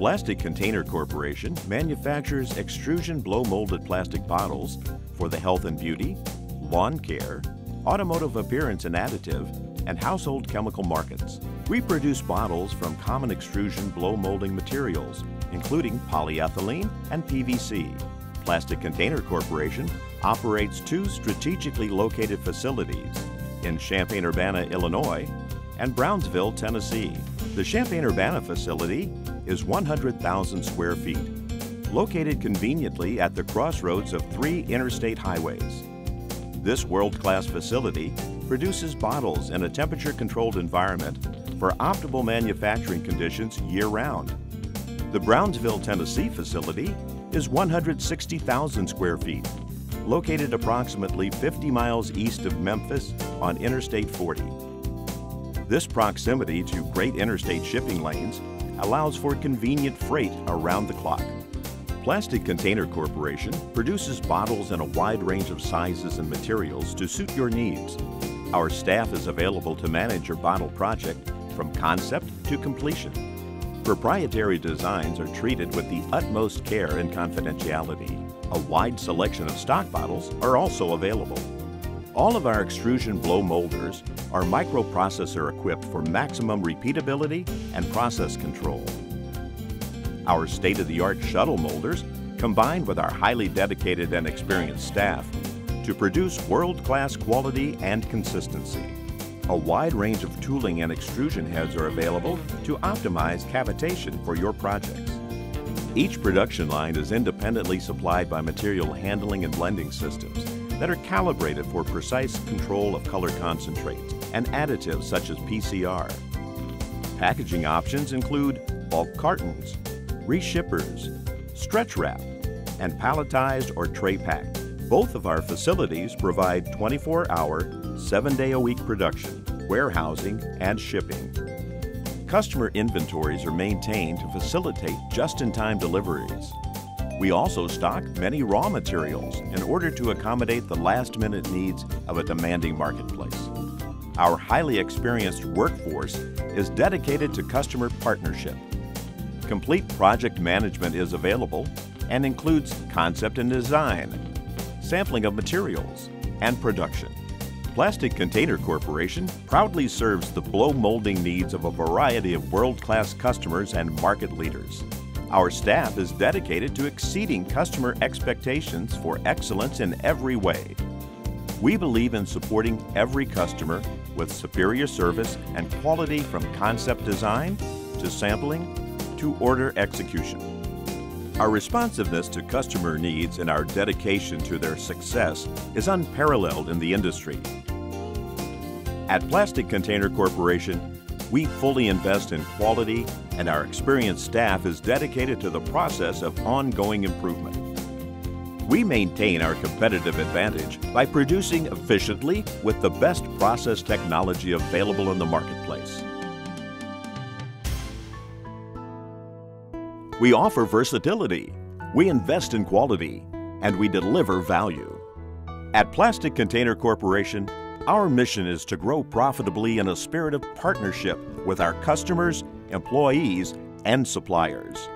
Plastic Container Corporation manufactures extrusion blow-molded plastic bottles for the health and beauty, lawn care, automotive appearance and additive, and household chemical markets. We produce bottles from common extrusion blow-molding materials, including polyethylene and PVC. Plastic Container Corporation operates two strategically located facilities in Champaign-Urbana, Illinois, and Brownsville, Tennessee. The Champaign-Urbana facility is 100,000 square feet, located conveniently at the crossroads of 3 interstate highways. This world-class facility produces bottles in a temperature-controlled environment for optimal manufacturing conditions year-round. The Brownsville, Tennessee facility is 160,000 square feet, located approximately 50 miles east of Memphis on Interstate 40. This proximity to great interstate shipping lanes allows for convenient freight around the clock. Plastic Container Corporation produces bottles in a wide range of sizes and materials to suit your needs. Our staff is available to manage your bottle project from concept to completion. Proprietary designs are treated with the utmost care and confidentiality. A wide selection of stock bottles are also available. All of our extrusion blow molders are microprocessor equipped for maximum repeatability and process control. Our state-of-the-art shuttle molders, combined with our highly dedicated and experienced staff, to produce world-class quality and consistency. A wide range of tooling and extrusion heads are available to optimize cavitation for your projects. Each production line is independently supplied by material handling and blending systems that are calibrated for precise control of color concentrates and additives such as PCR. Packaging options include bulk cartons, reshippers, stretch wrap, and palletized or tray pack. Both of our facilities provide 24-hour, 7-day-a-week production, warehousing, and shipping. Customer inventories are maintained to facilitate just-in-time deliveries. We also stock many raw materials in order to accommodate the last-minute needs of a demanding marketplace. Our highly experienced workforce is dedicated to customer partnership. Complete project management is available and includes concept and design, sampling of materials, and production. Plastic Container Corporation proudly serves the blow molding needs of a variety of world-class customers and market leaders. Our staff is dedicated to exceeding customer expectations for excellence in every way. We believe in supporting every customer with superior service and quality from concept design to sampling to order execution. Our responsiveness to customer needs and our dedication to their success is unparalleled in the industry. At Plastic Container Corporation, we fully invest in quality, and our experienced staff is dedicated to the process of ongoing improvement. We maintain our competitive advantage by producing efficiently with the best process technology available in the marketplace. We offer versatility, we invest in quality, and we deliver value. At Plastic Container Corporation, our mission is to grow profitably in a spirit of partnership with our customers, employees, and suppliers.